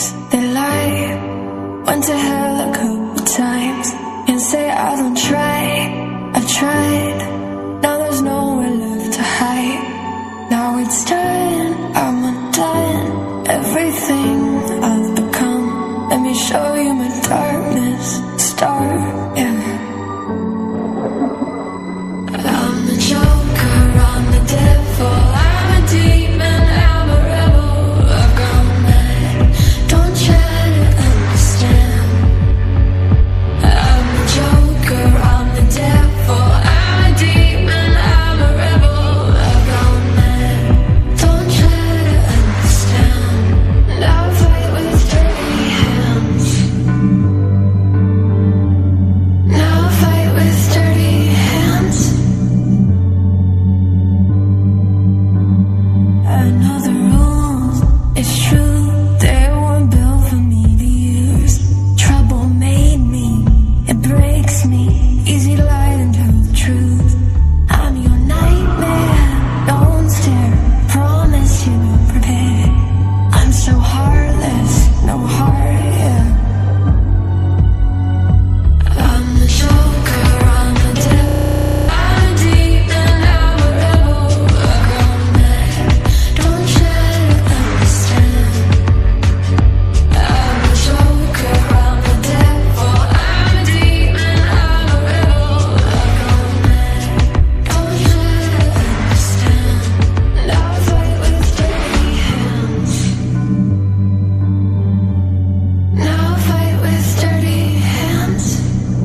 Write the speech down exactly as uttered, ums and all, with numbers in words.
eyes, they lie. Went to hell a couple times and say I don't try. I've tried. Now there's nowhere left to hide. Now it's time I'm on.